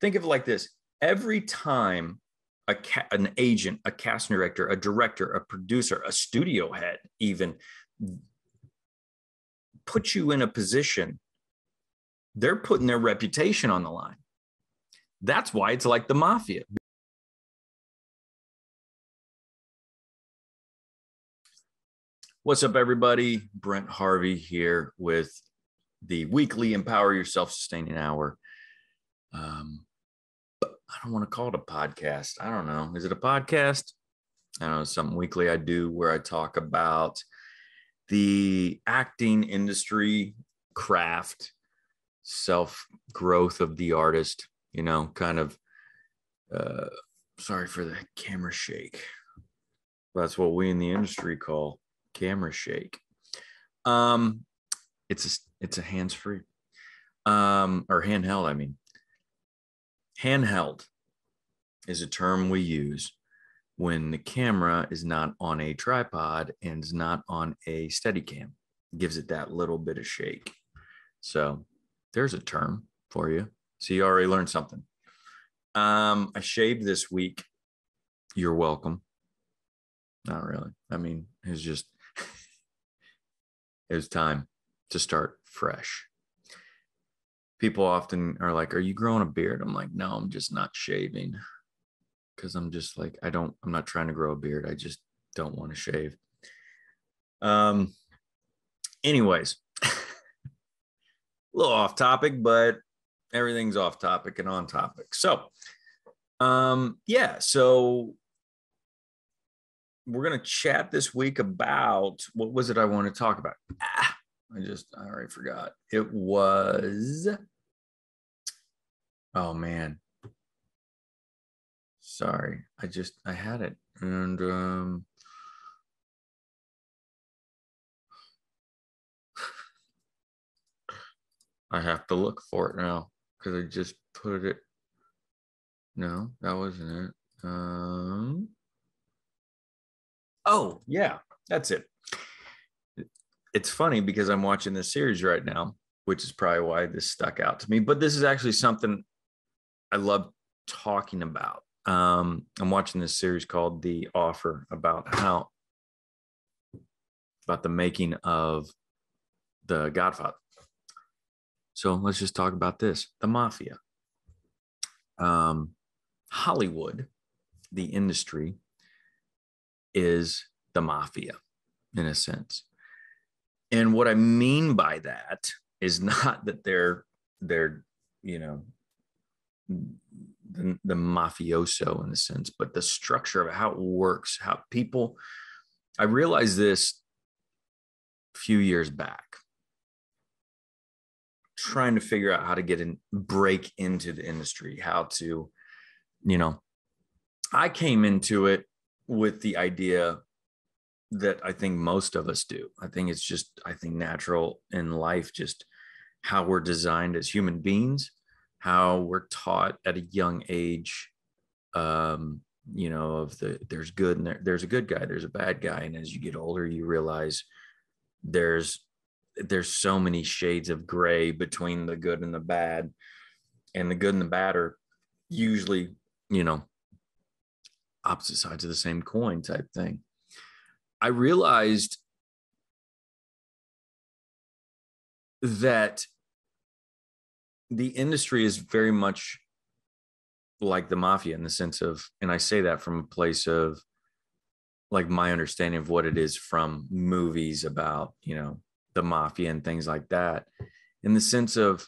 Think of it like this. Every time an agent, a casting director, a producer, a studio head even puts you in a position, they're putting their reputation on the line. That's why it's like the mafia. What's up, everybody? Brent Harvey here with the weekly Empower Yourself Sustaining Hour. But I don't want to call it a podcast. I don't know. Is it a podcast? I don't know. It's something weekly I do where I talk about the acting industry, craft, self-growth of the artist, you know, kind of, sorry for the camera shake. That's what we in the industry call camera shake. It's a hands-free, or handheld, I mean. Handheld is a term we use when the camera is not on a tripod and is not on a Steadicam. It gives it that little bit of shake. So there's a term for you. So you already learned something. I shaved this week. You're welcome. Not really. I mean, it's just, it was time to start fresh. People often are like, are you growing a beard? I'm like, no, I'm just not shaving. Cause I'm just like, I'm not trying to grow a beard. I just don't want to shave. Anyways, a little off topic, but everything's off topic and on topic. So, so we're going to chat this week about, what was it I want to talk about? I already forgot. It was, oh man, sorry. I had it. And I have to look for it now because I just put it. No, that wasn't it. Oh yeah, that's it. It's funny because I'm watching this series right now, which is probably why this stuck out to me. But this is actually something I love talking about. I'm watching this series called The Offer about the making of the Godfather. So let's just talk about this. The mafia. Hollywood, the industry, is the mafia in a sense. And what I mean by that is not that they're you know, the mafioso in a sense, but the structure of how it works, how people, I realized this a few years back, trying to figure out how to break into the industry, how to, you know, I came into it with the idea that I think most of us do. I think natural in life, just how we're designed as human beings, how we're taught at a young age, you know, there's good and there's a good guy, there's a bad guy. And as you get older, you realize there's so many shades of gray between the good and the bad, and the good and the bad are usually, you know, opposite sides of the same coin type thing. I realized that the industry is very much like the mafia in the sense of, and I say that from a place of like my understanding of what it is from movies about, you know, the mafia and things like that, in the sense of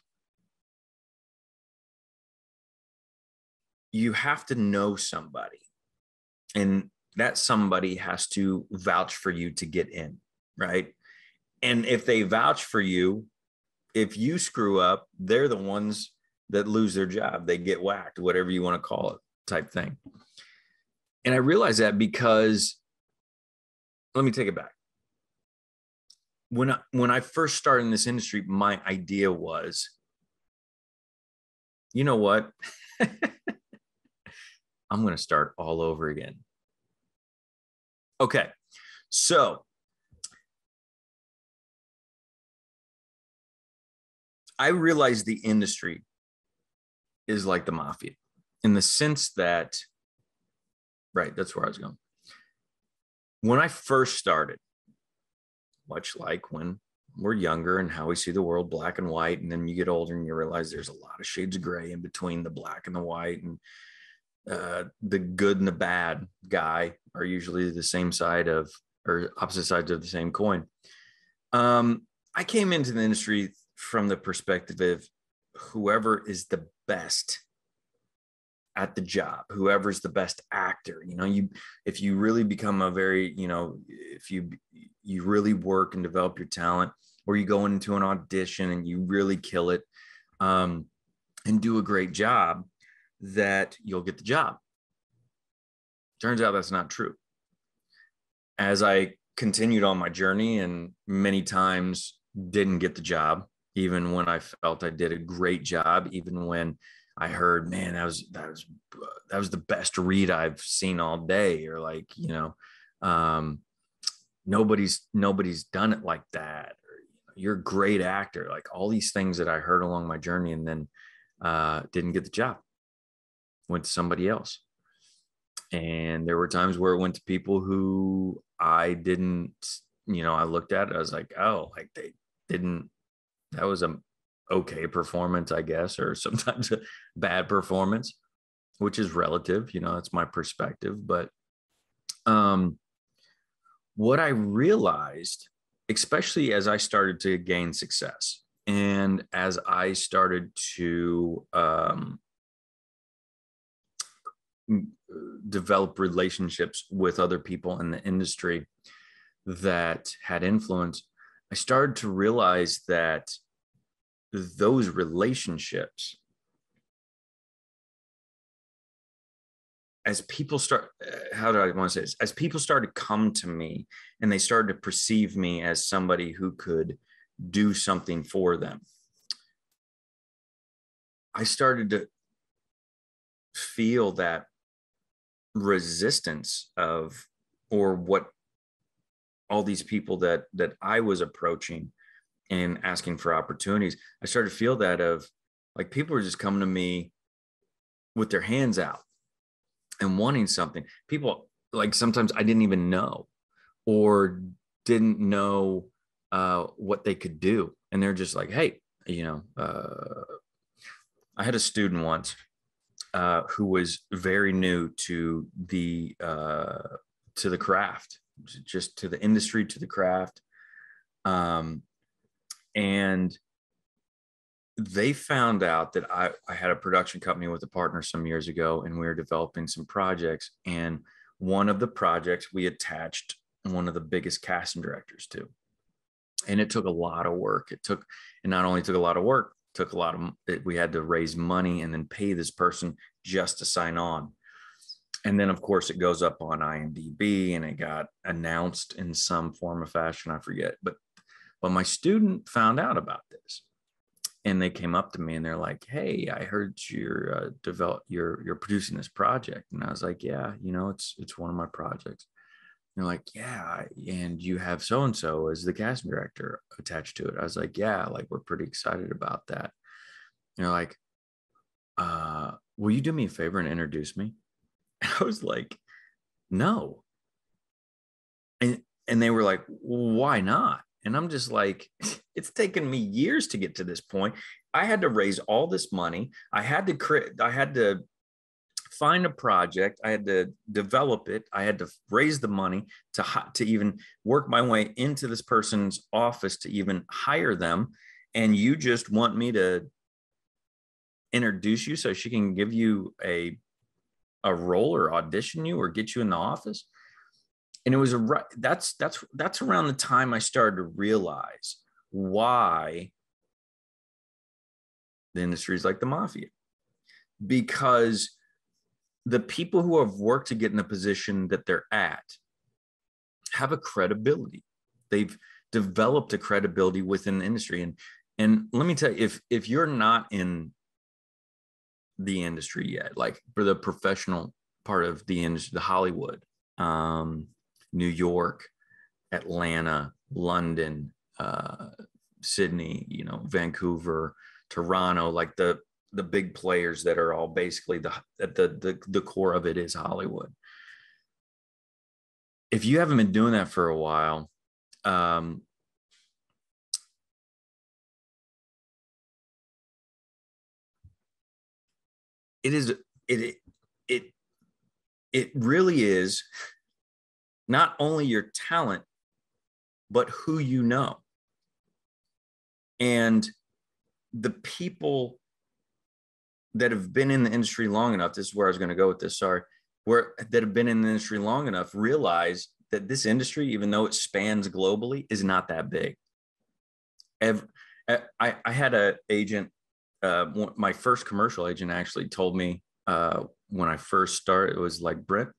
you have to know somebody and that somebody has to vouch for you to get in, right? And if they vouch for you, if you screw up, they're the ones that lose their job. They get whacked, whatever you want to call it, type thing. And I realized that because, let me take it back. When I first started in this industry, my idea was, you know what? I'm going to start all over again. Okay, so I realized the industry is like the mafia in the sense that, right, that's where I was going. When I first started, much like when we're younger and how we see the world black and white, and then you get older and you realize there's a lot of shades of gray in between the black and the white, and the good and the bad guy are usually the same side of, or opposite sides of the same coin. I came into the industry from the perspective of whoever is the best at the job, whoever's the best actor. You know, if you really become a very, you know, if you really work and develop your talent, or you go into an audition and you really kill it and do a great job, that you'll get the job. Turns out that's not true. As I continued on my journey and many times didn't get the job, even when I felt I did a great job, even when I heard, man, that was the best read I've seen all day, or like, you know, nobody's done it like that, or you're a great actor, like all these things that I heard along my journey, and then didn't get the job, went to somebody else. And there were times where it went to people who I didn't, you know, I looked at it, I was like, oh, like they didn't, that was a okay performance, I guess, or sometimes a bad performance, which is relative, you know, that's my perspective. But what I realized, especially as I started to gain success, and as I started to develop relationships with other people in the industry that had influence, I started to realize that those relationships, as people start, how do I want to say this? As people started to come to me and they started to perceive me as somebody who could do something for them, I started to feel that resistance of, or what all these people that I was approaching and asking for opportunities, I started to feel that of like, people are just coming to me with their hands out and wanting something. People like sometimes I didn't even know, or didn't know what they could do. And they're just like, hey, you know, I had a student once who was very new to the craft, just to the industry, to the craft. And they found out that I had a production company with a partner some years ago, and we were developing some projects. And one of the projects we attached one of the biggest casting directors to. And it took a lot of work. It not only took a lot of work, it took a lot of, we had to raise money and then pay this person just to sign on. And then, of course, it goes up on IMDb and it got announced in some form or fashion, I forget. But my student found out about this, and they came up to me and they're like, "Hey, I heard you're producing this project." And I was like, "Yeah, you know, it's one of my projects." And they're like, "Yeah, and you have so and so as the casting director attached to it." I was like, "Yeah, like we're pretty excited about that." And they're like, "Will you do me a favor and introduce me?" And I was like, "No." And they were like, "Why not?" And I'm just like, it's taken me years to get to this point. I had to raise all this money. I had to find a project. I had to develop it. I had to raise the money to even work my way into this person's office to even hire them. And you just want me to introduce you so she can give you a role or audition you or get you in the office? And it was that's around the time I started to realize why the industry is like the mafia, because the people who have worked to get in the position that they're at have a credibility. They've developed a credibility within the industry. And let me tell you, if you're not in the industry yet, like for the professional part of the industry, the Hollywood, New York, Atlanta, London, Sydney, you know, Vancouver, Toronto, like the the big players that are all basically the core of it is Hollywood. If you haven't been doing that for a while, it really is not only your talent, but who you know. And the people that have been in the industry long enough, this is where I was going to go with this, sorry, that have been in the industry long enough realize that this industry, even though it spans globally, is not that big. I had an agent, my first commercial agent actually told me when I first started, it was like, Brent,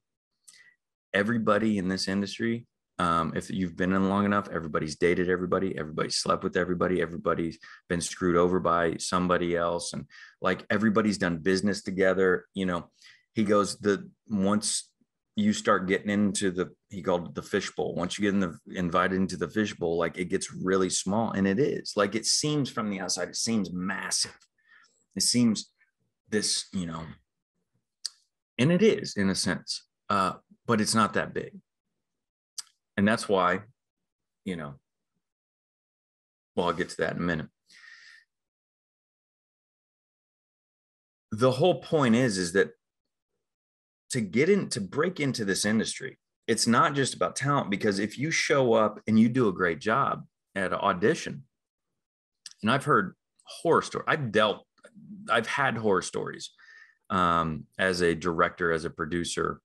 everybody in this industry, if you've been in long enough, everybody's dated everybody, everybody's slept with everybody, everybody's been screwed over by somebody else. And like, everybody's done business together. You know, he goes, once you start getting into he called it the fishbowl. Once you get invited into the fishbowl, like, it gets really small. And it is, like, it seems from the outside, it seems massive. It seems this, you know, and it is in a sense, but it's not that big. And that's why, you know, well, I'll get to that in a minute. The whole point is that to break into this industry, it's not just about talent, because if you show up and you do a great job at an audition, and I've heard horror stories, I've had horror stories as a director, as a producer,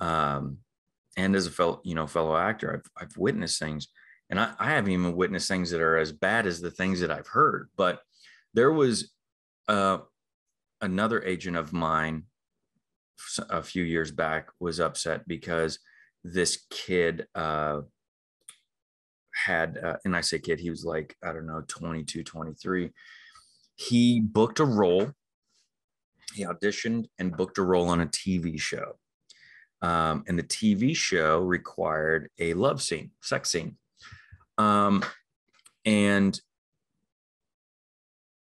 and as a fellow actor, I've witnessed things, and I haven't even witnessed things that are as bad as the things that I've heard. But there was another agent of mine a few years back was upset because this kid had, and I say kid, he was like, I don't know, 22, 23. He booked a role. He auditioned and booked a role on a TV show. And the TV show required a love scene, sex scene. And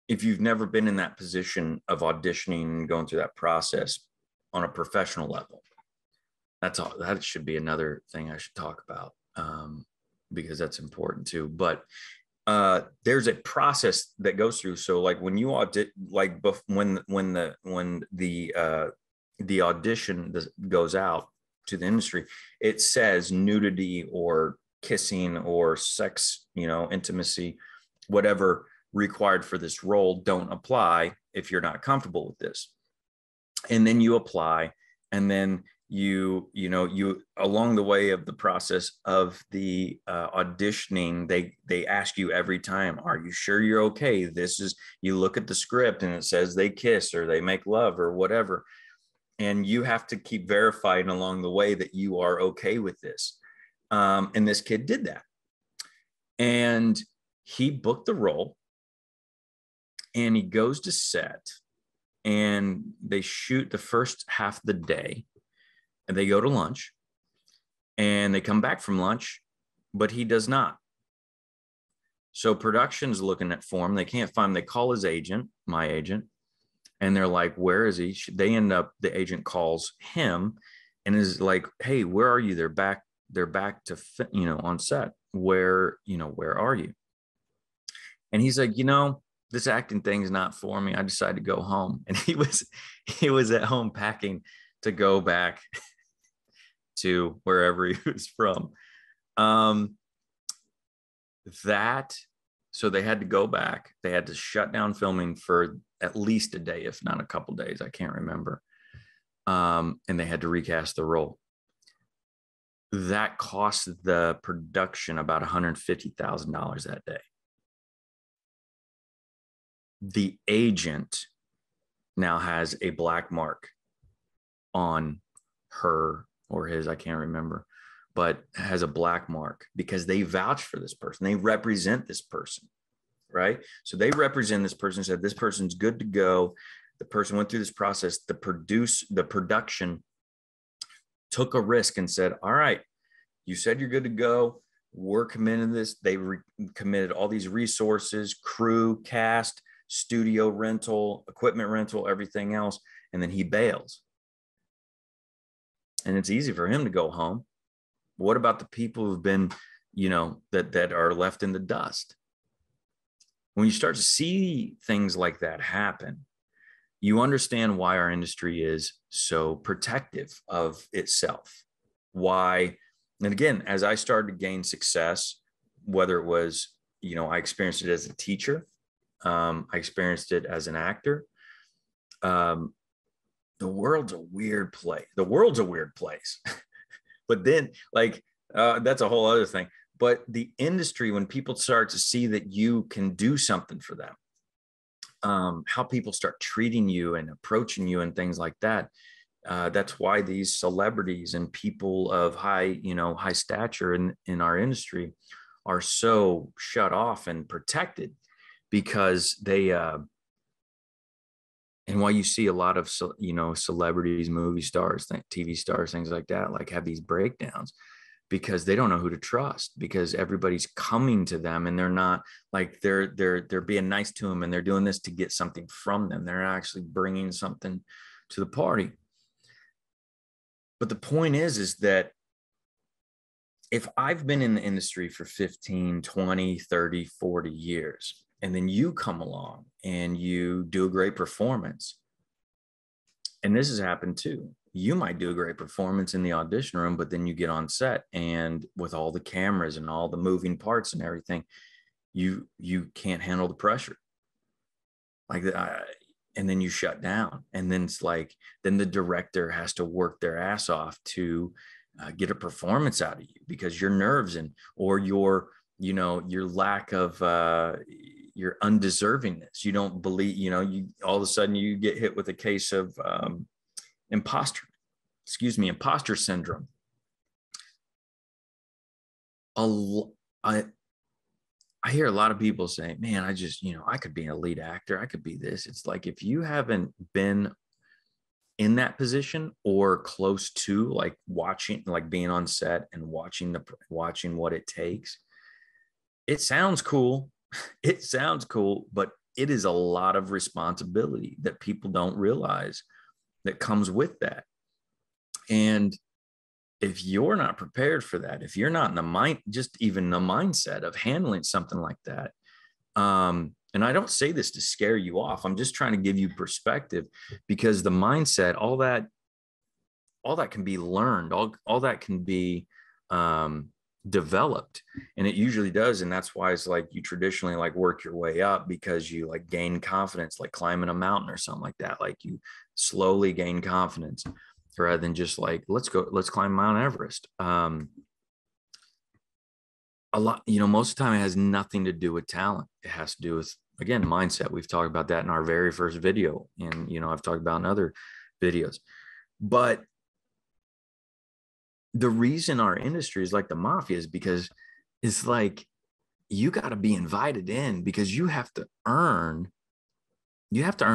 if you've never been in that position of auditioning and going through that process on a professional level, that should be another thing I should talk about, because that's important too. But there's a process that goes through. So like when you audit, like when the audition that goes out to the industry, it says nudity or kissing or sex, you know, intimacy, whatever required for this role, don't apply if you're not comfortable with this. And then you apply, and then you along the way of the process of the auditioning, they ask you every time, are you sure you're okay? You look at the script and it says they kiss or they make love or whatever. And you have to keep verifying along the way that you are okay with this. And this kid did that. And he booked the role. And he goes to set. And they shoot the first half of the day. And they go to lunch. And they come back from lunch. But he does not. So production's looking for him. They can't find him. They call his agent, my agent. And they're like, where is he? They end up, the agent calls him and is like, hey, where are you? They're back to, you know, on set. Where are you? And he's like, you know, this acting thing's not for me. I decided to go home. And he was at home packing to go back to wherever he was from. So they had to go back. They had to shut down filming for at least a day, if not a couple days. I can't remember. And they had to recast the role. That cost the production about $150,000 that day. The agent now has a black mark on her or his, I can't remember, but has a black mark because they vouch for this person. They represent this person. Right. So they represent this person, said this person's good to go. The person went through this process. The production took a risk and said, all right, you said you're good to go. We're committed to this. They committed all these resources, crew, cast, studio rental, equipment rental, everything else. And then he bails. And it's easy for him to go home. What about the people who've been, you know, that are left in the dust? When you start to see things like that happen, you understand why our industry is so protective of itself. Why, and again, as I started to gain success, whether it was, you know, I experienced it as a teacher, I experienced it as an actor. The world's a weird place. The world's a weird place. But then, like, that's a whole other thing. But the industry, when people start to see that you can do something for them, how people start treating you and approaching you and things like that, that's why these celebrities and people of high stature in our industry are so shut off and protected, because they, and why you see a lot of, celebrities, movie stars, TV stars, things like that, like have these breakdowns, because they don't know who to trust, because everybody's coming to them and they're not like, they're being nice to them and they're doing this to get something from them. They're actually bringing something to the party. But the point is that if I've been in the industry for 15, 20, 30, 40 years, and then you come along and you do a great performance, and this has happened too. You might do a great performance in the audition room, but then you get on set and with all the cameras and all the moving parts and everything, you can't handle the pressure. Like that. And then you shut down. And then it's like, then the director has to work their ass off to get a performance out of you, because your nerves or your, your lack of, your undeservingness. You don't believe, you all of a sudden you get hit with a case of, imposter syndrome. I hear a lot of people say, man, I just, I could be an elite actor. I could be this. It's like, if you haven't been in that position or close to, like watching, like being on set and watching what it takes, it sounds cool. It sounds cool, but it is a lot of responsibility that people don't realize that comes with that. And if you're not prepared for that, if you're not in the mind, just even the mindset of handling something like that. And I don't say this to scare you off. I'm just trying to give you perspective, because the mindset, all that can be learned, all that can be developed. And it usually does. And that's why it's like you traditionally like work your way up, because you like gain confidence, like climbing a mountain or something like that. Like you slowly gain confidence rather than just like, let's climb Mount Everest. A lot, most of the time it has nothing to do with talent. It has to do with, again, mindset. We've talked about that in our very first video. And, I've talked about in other videos, but the reason our industry is like the mafia is because it's like, you got to be invited in, because you have to earn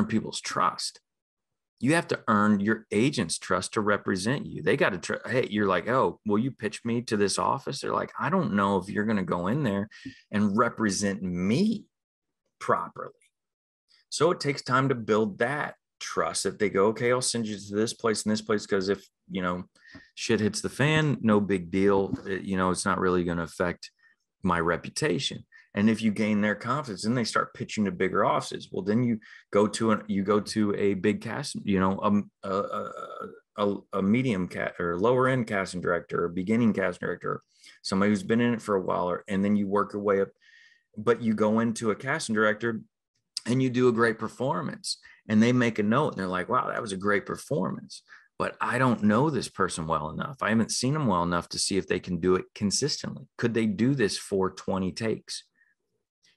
people's trust. You have to earn your agent's trust to represent you. They got to, hey, you're like, oh, will you pitch me to this office? They're like, I don't know if you're going to go in there and represent me properly. So it takes time to build that trust that they go, okay, I'll send you to this place and this place. Cause if, shit hits the fan, no big deal. It's not really going to affect my reputation. And if you gain their confidence, then they start pitching to bigger offices. Well, then you go to a big cast, a medium cat or lower end casting director, or beginning casting director, somebody who's been in it for a while, and then you work your way up, but you go into a casting director and you do a great performance and they make a note and they're like, wow, that was a great performance. But I don't know this person well enough. I haven't seen them well enough to see if they can do it consistently. Could they do this for 20 takes?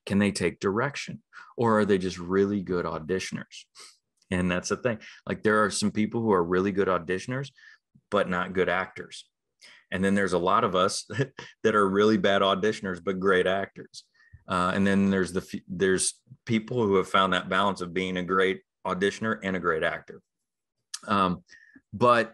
Can they take direction? Or are they just really good auditioners? And that's the thing. Like there are some people who are really good auditioners, but not good actors. And then there's a lot of us that are really bad auditioners, but great actors. And then there's people who have found that balance of being a great auditioner and a great actor. But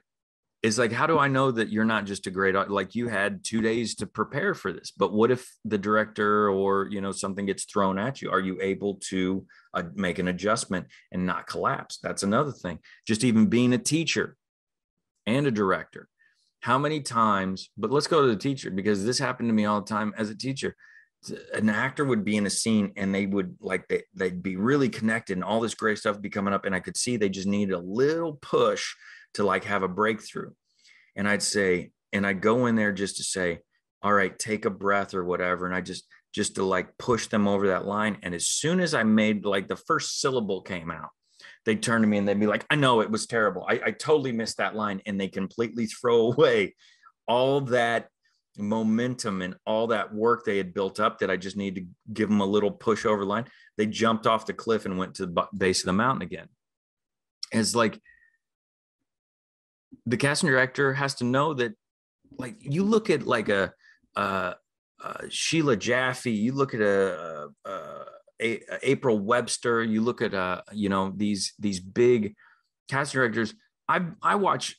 It's like, how do I know that you're not just a great, like you had 2 days to prepare for this, but what if the director or, you know, something gets thrown at you? Are you able to make an adjustment and not collapse? That's another thing. Just even being a teacher and a director, how many times, but let's go to the teacher because this happened to me all the time as a teacher. An actor would be in a scene and they would like, they'd be really connected and all this great stuff would be coming up. And I could see they just needed a little push to like have a breakthrough. And I'd say, and I go in there just to say, all right, take a breath or whatever. And I just to like push them over that line. And as soon as I made like the first syllable came out, they turn to me and they'd be like, I know it was terrible. I totally missed that line. And they completely throw away all that momentum and all that work they had built up that I just need to give them a little push over line. They jumped off the cliff and went to the base of the mountain again. It's like, the casting director has to know that, like, you look at like a Sheila Jaffe, you look at a April Webster, you look at you know, these big casting directors. I watch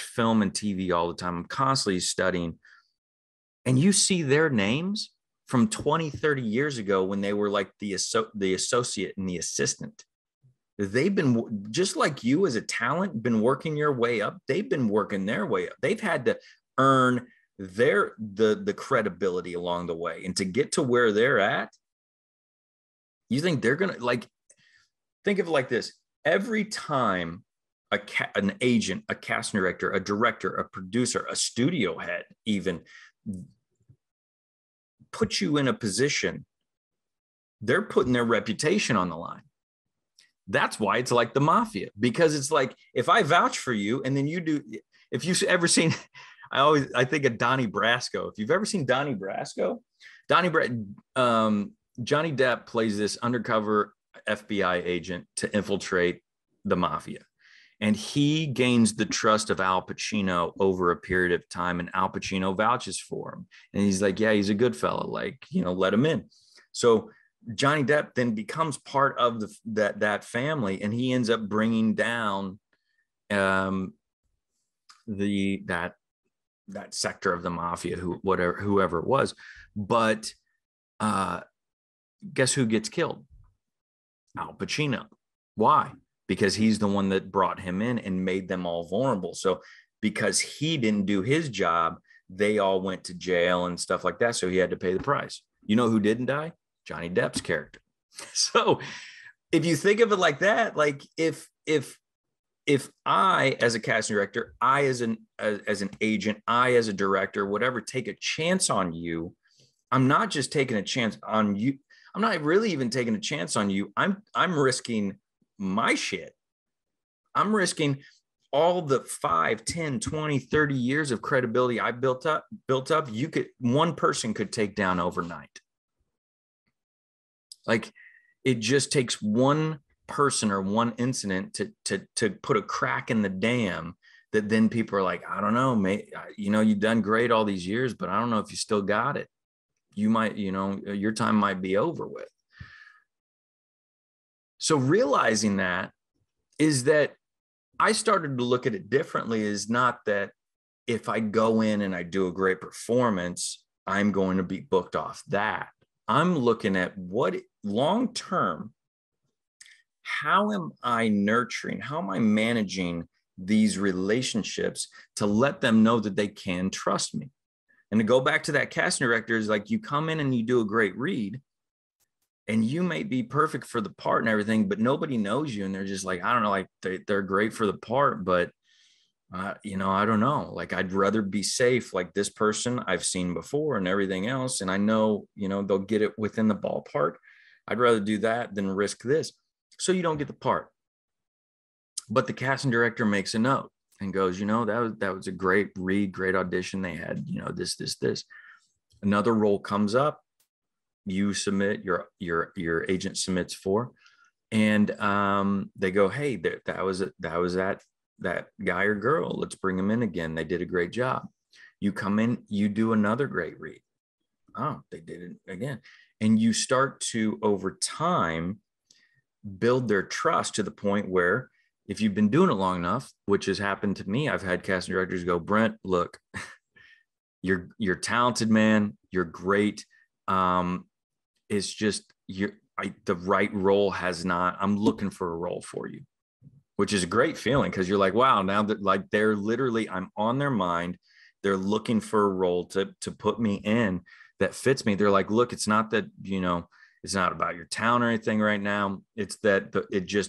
film and TV all the time. I'm constantly studying, and you see their names from 20, 30 years ago when they were like the associate and the assistant. They've been just like you as a talent, been working your way up. They've been working their way up. They've had to earn the credibility along the way. And to get to where they're at, you think they're going to like, think of it like this. Every time an agent, a casting director, a director, a producer, a studio head even puts you in a position, they're putting their reputation on the line. That's why it's like the mafia, because it's like, if I vouch for you and then you do, if you've ever seen, I think of Donnie Brasco. If you've ever seen Donnie Brasco, Johnny Depp plays this undercover FBI agent to infiltrate the mafia. And he gains the trust of Al Pacino over a period of time. And Al Pacino vouches for him. And he's like, yeah, he's a good fella. Like, you know, let him in. So Johnny Depp then becomes part of that family, and he ends up bringing down that sector of the mafia, whoever it was. But guess who gets killed? Al Pacino. Why? Because he's the one that brought him in and made them all vulnerable. So because he didn't do his job, they all went to jail and stuff like that. So he had to pay the price. You know who didn't die? Johnny Depp's character. So if you think of it like that, like if I, as a casting director, I, as an agent, I, as a director, whatever, take a chance on you, I'm not just taking a chance on you. I'm not really even taking a chance on you. I'm risking my shit. I'm risking all the 5, 10, 20, 30 years of credibility I built up. You could, one person could take down overnight. Like, it just takes one person or one incident to put a crack in the dam that then people are like, I don't know, mate, you know, you've done great all these years, but I don't know if you still got it. You might, you know, your time might be over with. So realizing that is that I started to look at it differently. Is not that if I go in and I do a great performance, I'm going to be booked off that. I'm looking at what long term, how am I nurturing? How am I managing these relationships to let them know that they can trust me? And to go back to that casting director is like, you come in and you do a great read and you may be perfect for the part and everything, but nobody knows you. And they're just like, I don't know, like they're great for the part, but you know, I don't know, like, I'd rather be safe. Like, this person I've seen before and everything else. And I know, you know, they'll get it within the ballpark. I'd rather do that than risk this. So you don't get the part. But the casting director makes a note and goes, you know, that was a great read, great audition. They had, you know, this. Another role comes up. You submit, your agent submits for, and they go, hey, that guy or girl, let's bring them in again. They did a great job. You come in, you do another great read. Oh, they did it again. And you start to, over time, build their trust to the point where if you've been doing it long enough, which has happened to me, I've had casting directors go, Brent, look, you're talented, man. You're great. It's just the right role has not, I'm looking for a role for you, which is a great feeling. Cause you're like, wow, now that like, they're literally, I'm on their mind. They're looking for a role to put me in that fits me. They're like, look, it's not that, you know, it's not about your talent or anything right now. It's that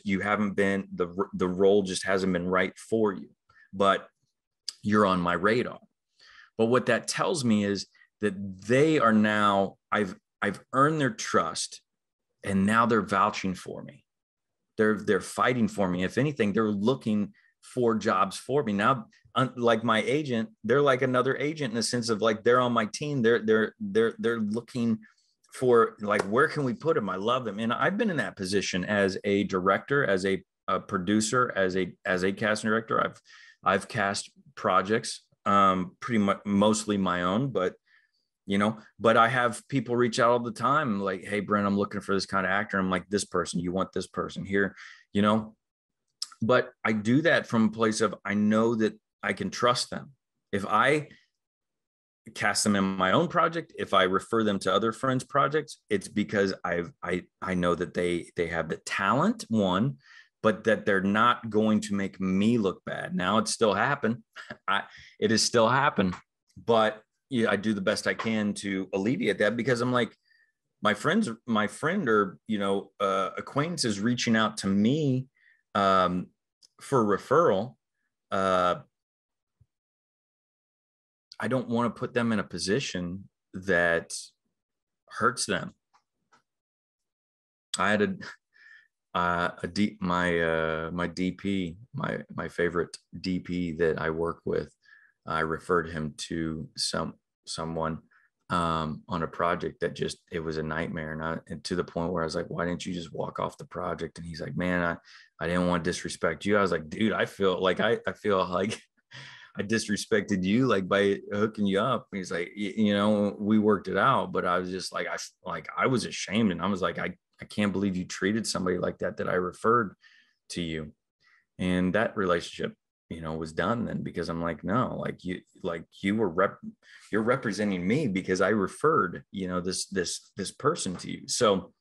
you haven't been, the role just hasn't been right for you, but you're on my radar. But what that tells me is that they are now, I've earned their trust, and now they're vouching for me. They're fighting for me. If anything, they're looking for jobs for me. Now, like my agent, they're like another agent in the sense of like, they're on my team. They're looking for like, where can we put them? I love them. And I've been in that position as a director, as a producer, as a casting director. I've cast projects, pretty much mostly my own, but I have people reach out all the time like, hey, Brent, I'm looking for this kind of actor. I'm like, this person, you want this person here, you know? But I do that from a place of, I know that I can trust them. If I cast them in my own project, if I refer them to other friends' projects, it's because I know that they have the talent, one, but that they're not going to make me look bad. Now it's still happen. It is still happen, but yeah, I do the best I can to alleviate that, because I'm like, my friend or, acquaintance is reaching out to me for referral. I don't want to put them in a position that hurts them. I had my favorite DP that I work with. I referred him to someone on a project that it was a nightmare. And to the point where I was like, why didn't you just walk off the project? And he's like, man, I didn't want to disrespect you. I was like, dude, I feel like I disrespected you, like by hooking you up. And he's like, we worked it out, but I was just like, I was ashamed. And I was like, I can't believe you treated somebody like that I referred to you. And that relationship, was done then, because I'm like, no, you're representing me because I referred, this person to you. So,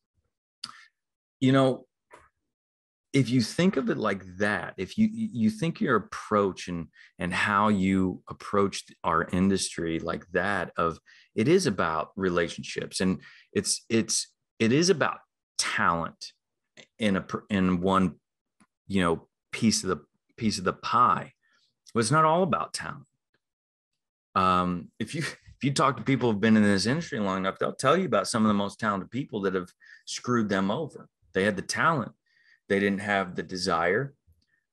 if you think of it like that, if you think your approach and how you approach our industry like that, of it is about relationships, and it is about talent in one, piece of the pie. But it's not all about talent. If you talk to people who've been in this industry long enough, they'll tell you about some of the most talented people that have screwed them over. They had the talent. They didn't have the desire.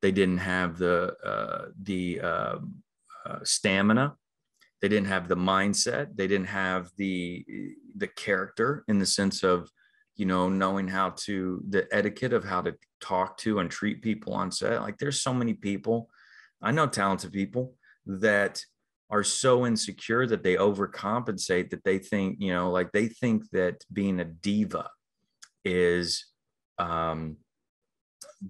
They didn't have the stamina. They didn't have the mindset. They didn't have the character, in the sense of, knowing how to, the etiquette of how to talk to and treat people on set. Like, there's so many people, I know talented people that are so insecure that they overcompensate, that they think, they think that being a diva is, the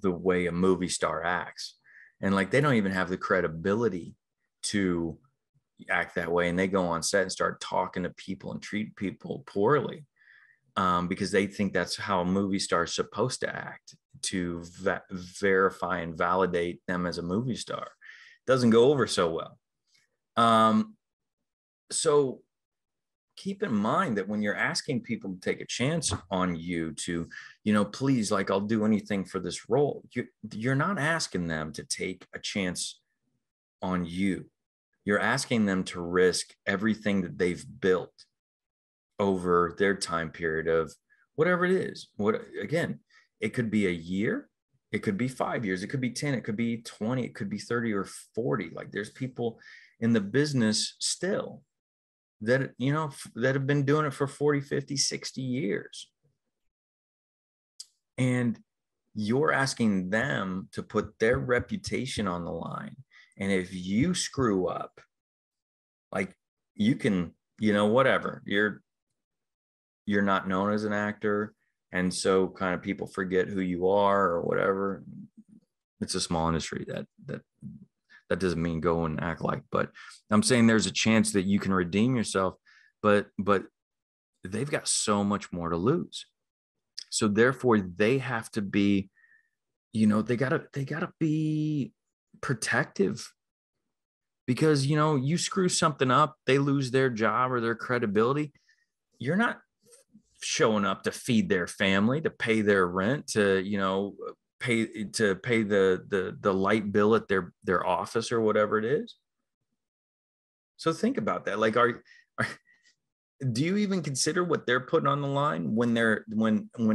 way a movie star acts, and like they don't even have the credibility to act that way, and they go on set and start talking to people and treat people poorly because they think that's how a movie star is supposed to act, to verify and validate them as a movie star. It doesn't go over so well. So keep in mind that when you're asking people to take a chance on you to, please, like, I'll do anything for this role, you're not asking them to take a chance on you. You're asking them to risk everything that they've built over their time period of whatever it is. Again, it could be a year, it could be 5 years, it could be 10, it could be 20, it could be 30 or 40. Like, there's people in the business still that, that have been doing it for 40, 50, 60 years. And you're asking them to put their reputation on the line. And if you screw up, like, you can, whatever, you're not known as an actor. And so kind of people forget who you are or whatever. it's a small industry. That doesn't mean go and act like, but I'm saying there's a chance that you can redeem yourself, but they've got so much more to lose. So therefore they have to be, you know, they gotta be protective, because, you know, you screw something up, they lose their job or their credibility. You're not showing up to feed their family, to pay their rent, to, you know, pay the light bill at their office or whatever it is. So think about that. Like, do you even consider what they're putting on the line when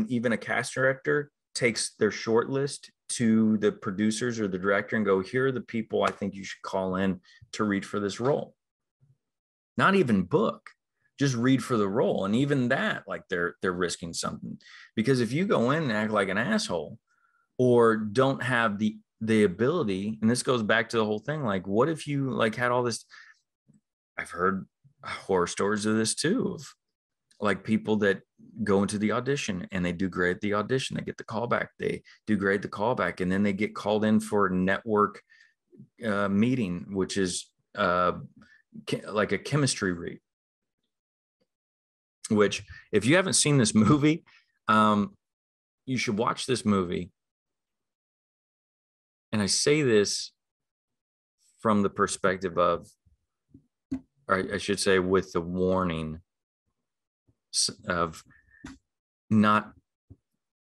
even a cast director takes their short list to the producers or the director and go, here are the people I think you should call in to read for this role? Not even book, just read for the role. And even that, like, they're risking something, because if you go in and act like an asshole or don't have the ability, and this goes back to the whole thing, like, what if you like had all this, I've heard horror stories of this too, of like people that go into the audition and they do great at the audition, they get the callback, they do great at the callback, and then they get called in for a network meeting, which is like a chemistry read, which if you haven't seen this movie, you should watch this movie. And I say this from the perspective of, or I should say with the warning of, not,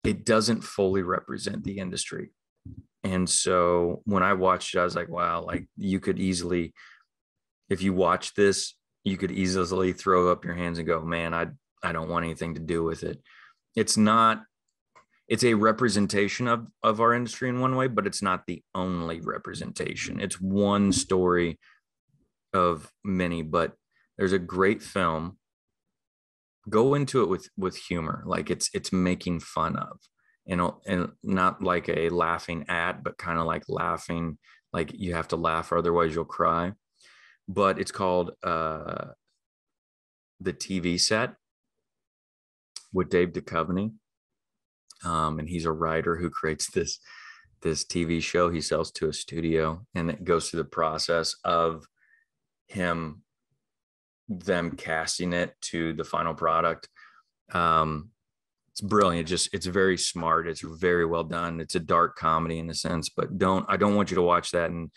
it doesn't fully represent the industry. And so when I watched it, I was like, wow, like you could easily, if you watch this, you could easily throw up your hands and go, man, I don't want anything to do with it. It's not, it's a representation of our industry in one way, but it's not the only representation. It's one story of many, but there's a great film. Go into it with humor, like it's making fun of, and not like a laughing at, but kind of like laughing, like you have to laugh or otherwise you'll cry. But it's called The TV Set with Dave DeCoveney. And he's a writer who creates this TV show. He sells to a studio, and it goes through the process of them casting it to the final product. It's brilliant. It's very smart. It's very well done. It's a dark comedy in a sense, but I don't want you to watch that and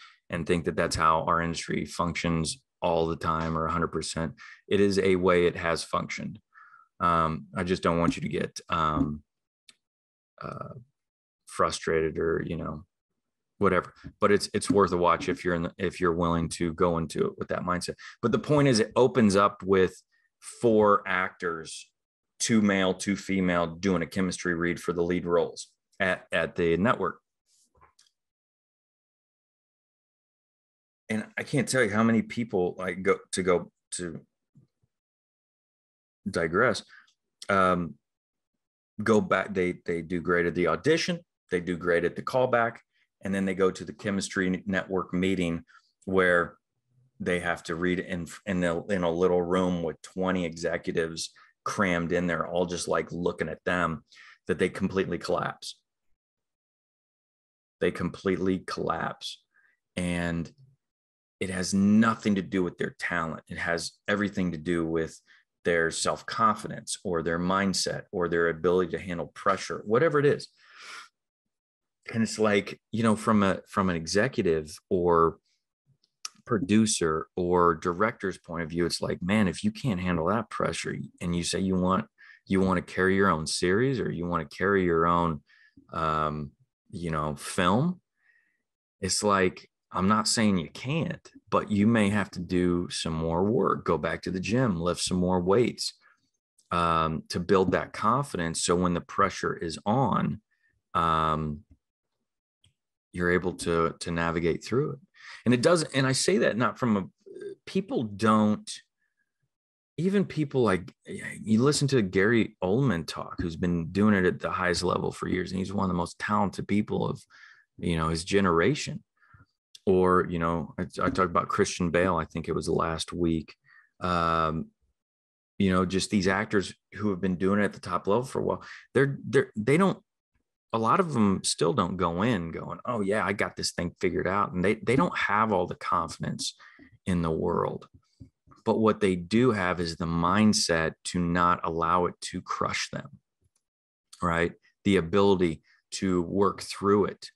think that that's how our industry functions all the time or 100%. It is a way it has functioned. I just don't want you to get, frustrated or, you know, whatever, but it's worth a watch if you're willing to go into it with that mindset. But the point is, it opens up with 4 actors, 2 male, 2 female, doing a chemistry read for the lead roles at the network. And I can't tell you how many people, like, go back, they do great at the audition, they do great at the callback, and then they go to the chemistry network meeting where they have to read in a little room with 20 executives crammed in there, all just like looking at them, that they completely collapse. And it has nothing to do with their talent. It has everything to do with their self-confidence or their mindset or their ability to handle pressure, whatever it is. And it's like, you know, from an executive or producer or director's point of view, it's like, man, if you can't handle that pressure, and you say you want to carry your own series, or you want to carry your own, you know, film, it's like, I'm not saying you can't, but you may have to do some more work, go back to the gym, lift some more weights, to build that confidence. So when the pressure is on, you're able to navigate through it. And it doesn't, and I say that not from even people like, you listen to Gary Oldman talk, who's been doing it at the highest level for years. And he's one of the most talented people of, you know, his generation. Or, you know, I talked about Christian Bale, I think it was last week. You know, just these actors who have been doing it at the top level for a while, they don't a lot of them still don't go in going, oh yeah, I got this thing figured out. And they don't have all the confidence in the world. But what they do have is the mindset to not allow it to crush them, right? The ability to work through it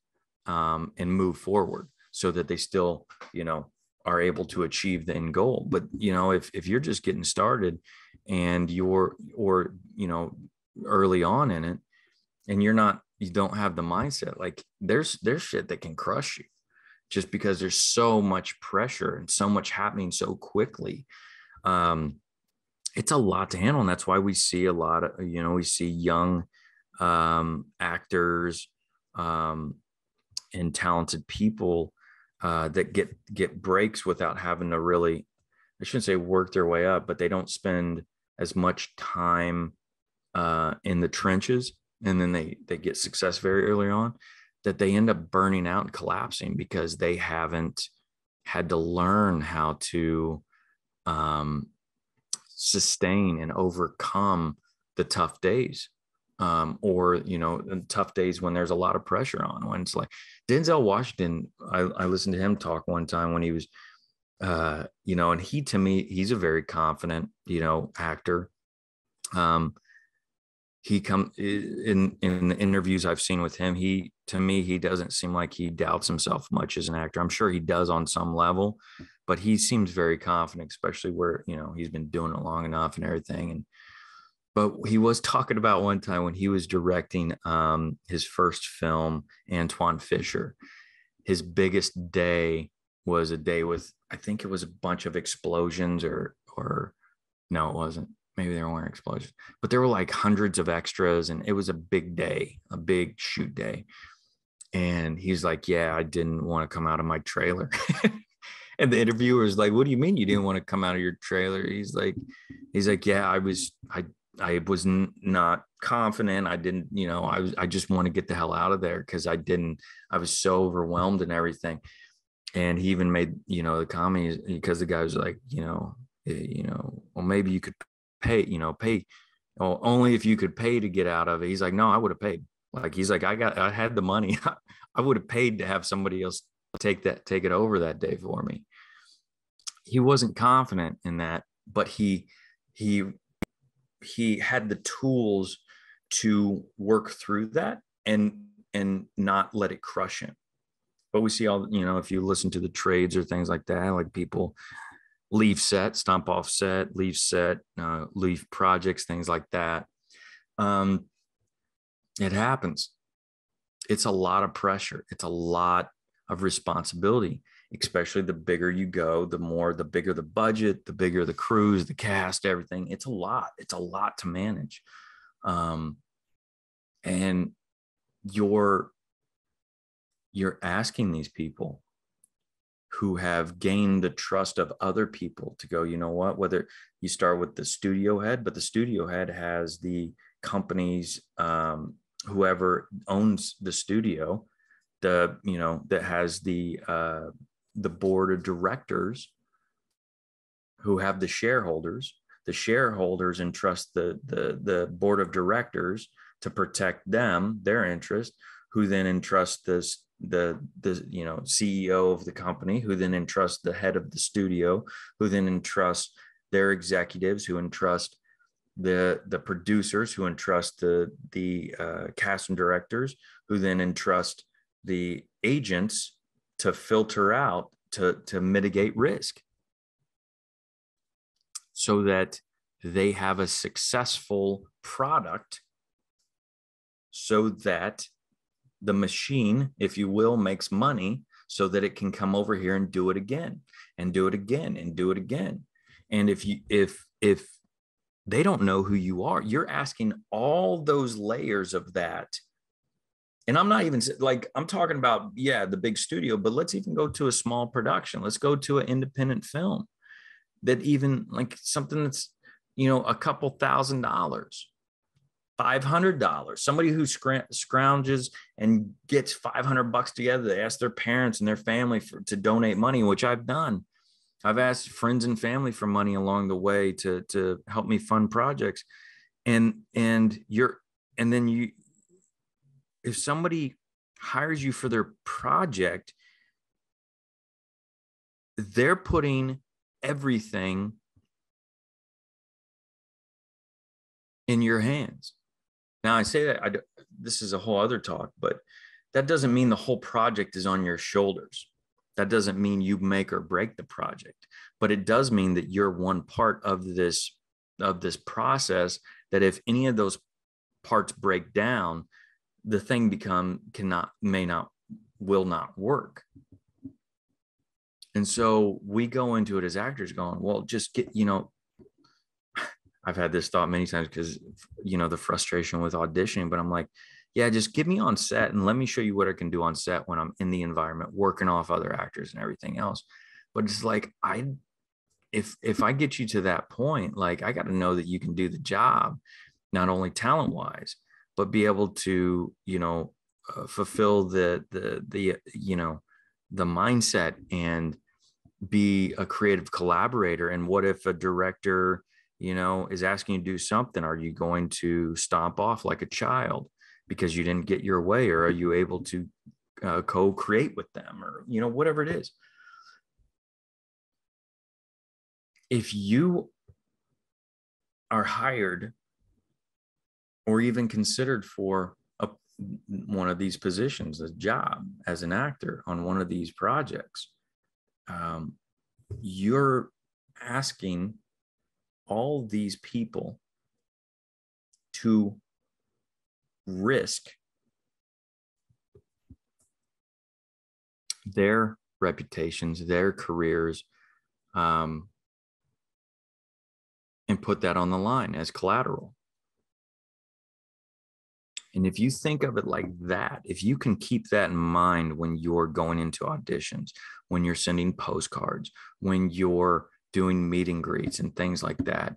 and move forward so that they still, you know, are able to achieve the end goal. But, you know, if you're just getting started and you're, or, you know, early on in it, and you're not, you don't have the mindset, like there's shit that can crush you just because there's so much pressure and so much happening so quickly. It's a lot to handle. And that's why we see a lot of, you know, we see young actors and talented people that get breaks without having to really, I shouldn't say work their way up, but they don't spend as much time in the trenches. And then they get success very early on, that they end up burning out and collapsing because they haven't had to learn how to sustain and overcome the tough days or, you know, tough days when there's a lot of pressure on, when it's like Denzel Washington. I listened to him talk one time when he was, you know, and he, to me, he's a very confident, you know, actor. He come in the interviews I've seen with him. He, to me, he doesn't seem like he doubts himself much as an actor. I'm sure he does on some level, but he seems very confident, especially where, you know, he's been doing it long enough and everything. And, but he was talking about one time when he was directing his first film, Antoine Fisher, his biggest day was a day with, I think it was a bunch of explosions or no, it wasn't. Maybe there weren't explosions, but there were like hundreds of extras and it was a big day, a big shoot day. And he's like, yeah, I didn't want to come out of my trailer. And the interviewer was like, what do you mean you didn't want to come out of your trailer? He's like, yeah, I was not confident. I didn't, you know, I just want to get the hell out of there. Cause I was so overwhelmed and everything. And he even made, you know, the comedy because the guy was like, you know, well, maybe you could pay, well, only if you could pay to get out of it. He's like, no, I would have paid. Like, he's like, I had the money. I would have paid to have somebody else take it over that day for me. He wasn't confident in that, but he had the tools to work through that and not let it crush him. But we see all, you know, if you listen to the trades or things like that, like people leave set, stomp off set, leave set, leave projects, things like that. It happens. It's a lot of pressure. It's a lot of responsibility, especially the bigger you go, the bigger the budget, the bigger the crews, the cast, everything. It's a lot. It's a lot to manage. And you're asking these people who have gained the trust of other people to go, you know what, whether you start with the studio head, but the studio head has the company's, whoever owns the studio, the, you know, that has the board of directors who have the shareholders entrust the board of directors to protect them, their interest, who then entrust the you know, CEO of the company, who then entrust the head of the studio, who then entrust their executives, who entrust the producers, who entrust the cast and directors, who then entrust the agents to filter out, to mitigate risk so that they have a successful product, so that the machine, if you will, makes money so that it can come over here and do it again and do it again and do it again. And if they don't know who you are, you're asking all those layers of that. And I'm not even like, I'm talking about, yeah, the big studio, but let's even go to a small production. Let's go to an independent film that even like something that's, you know, a couple $1,000. $500, somebody who scrounges and gets $500 together. They ask their parents and their family to donate money, which I've done. I've asked friends and family for money along the way to help me fund projects. And then if somebody hires you for their project, they're putting everything in your hands. Now, I say that this is a whole other talk, but that doesn't mean the whole project is on your shoulders. That doesn't mean you make or break the project, but it does mean that you're one part of this process, that if any of those parts break down, the thing will not work. And so we go into it as actors going, well, just get, you know, I've had this thought many times because, you know, the frustration with auditioning, but I'm like, yeah, just get me on set and let me show you what I can do on set when I'm in the environment, working off other actors and everything else. But it's like, if I get you to that point, like, I got to know that you can do the job, not only talent wise, but be able to, you know, fulfill the, you know, the mindset and be a creative collaborator. And what if a director, you know, is asking you to do something? Are you going to stomp off like a child because you didn't get your way? Or are you able to co-create with them, or, you know, whatever it is? If you are hired or even considered for one of these positions, a job as an actor on one of these projects, you're asking all these people to risk their reputations, their careers, and put that on the line as collateral. And if you think of it like that, if you can keep that in mind when you're going into auditions, when you're sending postcards, when you're doing meet and greets and things like that,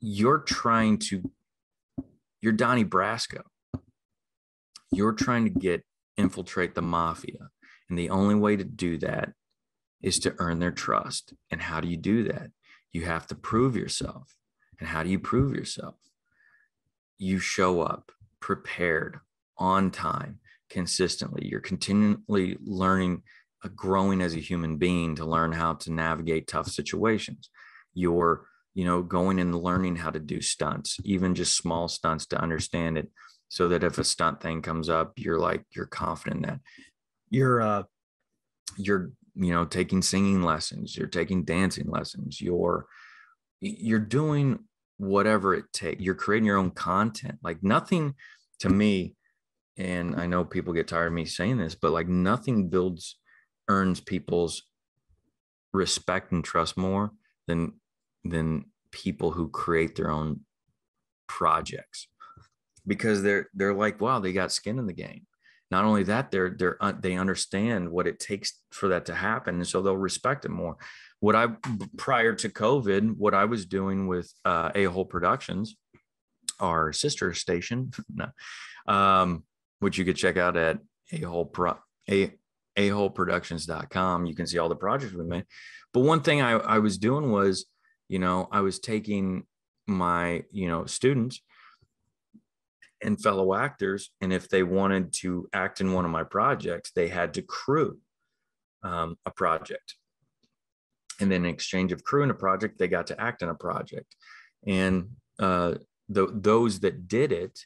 you're Donnie Brasco. You're trying to infiltrate the mafia. And the only way to do that is to earn their trust. And how do you do that? You have to prove yourself. And how do you prove yourself? You show up prepared, on time, consistently. You're continually learning, growing as a human being to learn how to navigate tough situations. You're, you know, going and learning how to do stunts, even just small stunts, to understand it, so that if a stunt thing comes up, you're like, you're confident in that. You're, you know, taking singing lessons, you're taking dancing lessons, you're doing whatever it takes. You're creating your own content. Like, nothing to me, and I know people get tired of me saying this, but like, nothing earns people's respect and trust more than people who create their own projects, because they're like, wow, they got skin in the game. Not only that, they understand what it takes for that to happen, and so they'll respect it more. Prior to COVID, what I was doing with A Hole Productions, our sister station, which you could check out at aholeproductions.com. You can see all the projects we made. But one thing I was doing was, you know, I was taking my, you know, students and fellow actors, and if they wanted to act in one of my projects, they had to crew a project. And then in exchange of crewing a project, they got to act in a project. And those that did it,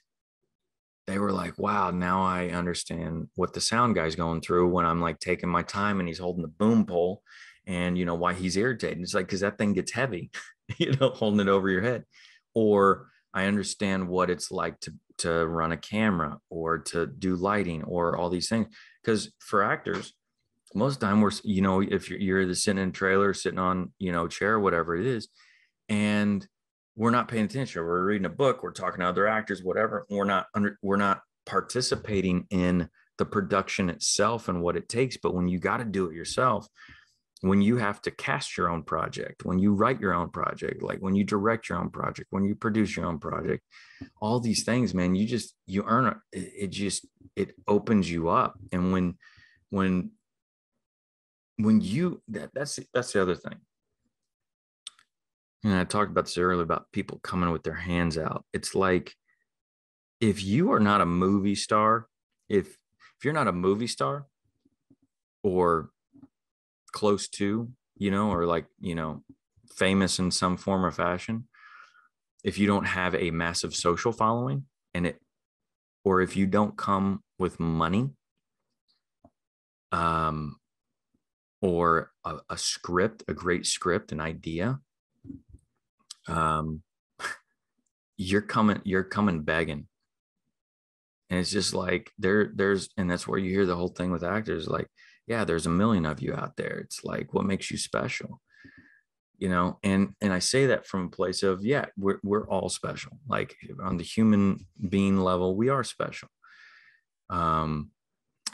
they were like, wow, now I understand what the sound guy's going through when I'm like taking my time and he's holding the boom pole, and, you know, why he's irritated. It's like, because that thing gets heavy, you know, holding it over your head. Or I understand what it's like to run a camera or to do lighting or all these things. Because for actors, most of the time we're, you know, if you're sitting in a trailer, sitting on, you know, chair, whatever it is, and we're not paying attention. We're reading a book, we're talking to other actors, whatever. We're not participating in the production itself and what it takes. But when you got to do it yourself, when you have to cast your own project, when you write your own project, like when you direct your own project, when you produce your own project, all these things, man, you earn it. It opens you up. And when you, that's the other thing. And I talked about this earlier about people coming with their hands out. It's like, if you are not a movie star, if you're not a movie star or close to, you know, or like, you know, famous in some form or fashion, if you don't have a massive social following or if you don't come with money, or a script, a great script, an idea, you're coming begging. And it's just like, and that's where you hear the whole thing with actors. Like, yeah, there's a million of you out there. It's like, what makes you special? You know, and I say that from a place of, yeah, we're all special. Like on the human being level, we are special.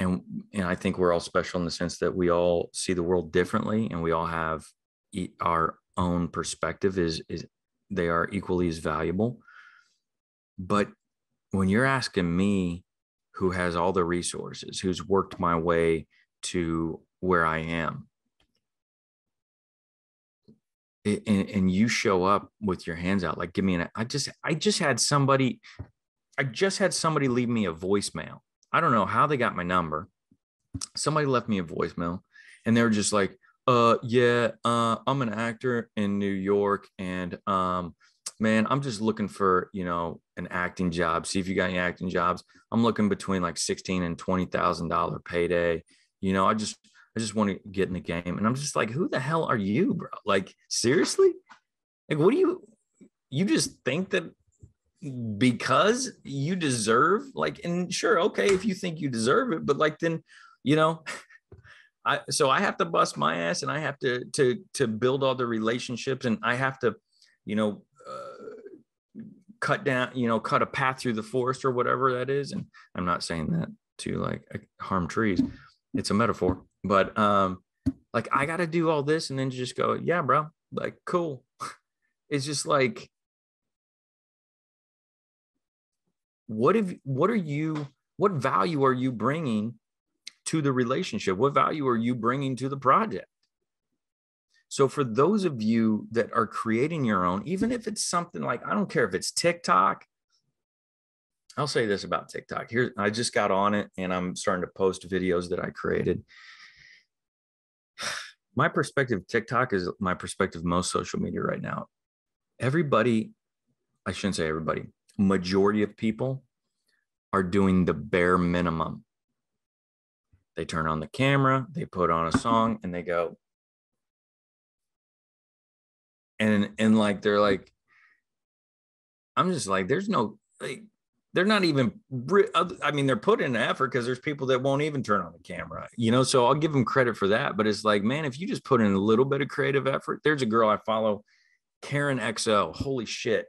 And I think we're all special in the sense that we all see the world differently, and we all have our own perspective. Is they are equally as valuable. But when you're asking me, who has all the resources, who's worked my way to where I am, and you show up with your hands out, like, give me an, I just had somebody leave me a voicemail. I don't know how they got my number. Somebody left me a voicemail, and they were just like, I'm an actor in New York, and man, I'm just looking for, you know, an acting job. See if you got any acting jobs. I'm looking between like $16,000 and $20,000 payday. You know, I just want to get in the game. And I'm just like, who the hell are you, bro? Like, seriously? Like, what do you just think that because you deserve, like, and sure, okay, if you think you deserve it, but like, then, you know, I have to bust my ass, and I have to build all the relationships, and I have to, you know, cut a path through the forest or whatever that is. And I'm not saying that to like harm trees. It's a metaphor, but like, I got to do all this, and then just go, yeah, bro, like, cool. It's just like, what value are you bringing to the relationship? What value are you bringing to the project? So for those of you that are creating your own, even if it's something like, I don't care if it's TikTok. I'll say this about TikTok. Here, I just got on it, and I'm starting to post videos that I created. My perspective, TikTok is my perspective, most social media right now. Majority of people are doing the bare minimum. They turn on the camera, they put on a song, and they go. And like, they're like, I'm just like, there's no, like, they're not even, I mean, they're put in an effort, because there's people that won't even turn on the camera, you know? So I'll give them credit for that. But it's like, man, if you just put in a little bit of creative effort, there's a girl I follow, Karen XL, holy shit.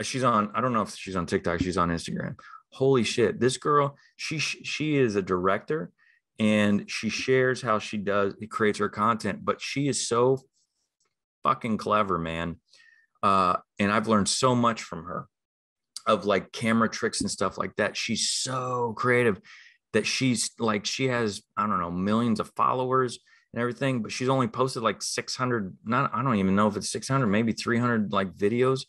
She's on, I don't know if she's on TikTok, she's on Instagram. Holy shit. This girl, she is a director, and she shares how she creates her content, but she is so fucking clever, man. And I've learned so much from her of like camera tricks and stuff like that. She's so creative that she's like, she has, I don't know, millions of followers and everything, but she's only posted like 600, I don't even know if it's 600, maybe 300 like videos.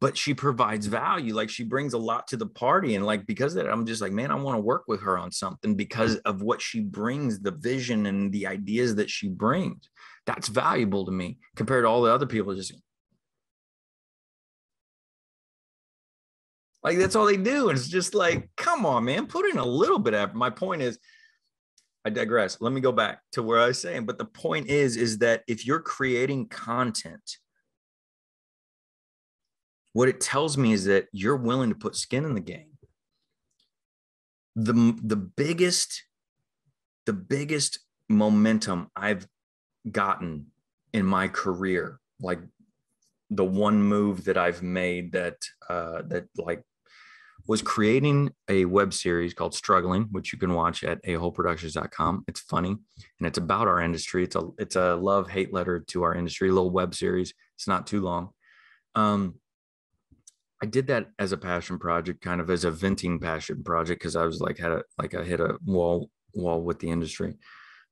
But she provides value. Like, she brings a lot to the party. And like, because of that, I'm just like, man, I want to work with her on something because of what she brings, the vision and the ideas that she brings. That's valuable to me compared to all the other people. Just like, that's all they do. And it's just like, come on, man, put in a little bit effort. My point is, I digress. Let me go back to where I was saying, but the point is that if you're creating content, what it tells me is that you're willing to put skin in the game. The biggest momentum I've gotten in my career, like the one move that I've made that was creating a web series called Struggling, which you can watch at aholeproductions.com. It's funny, and it's about our industry. It's a love-hate letter to our industry, a little web series. It's not too long. I did that as a passion project, kind of as a venting passion project, because I was like, I hit a wall with the industry.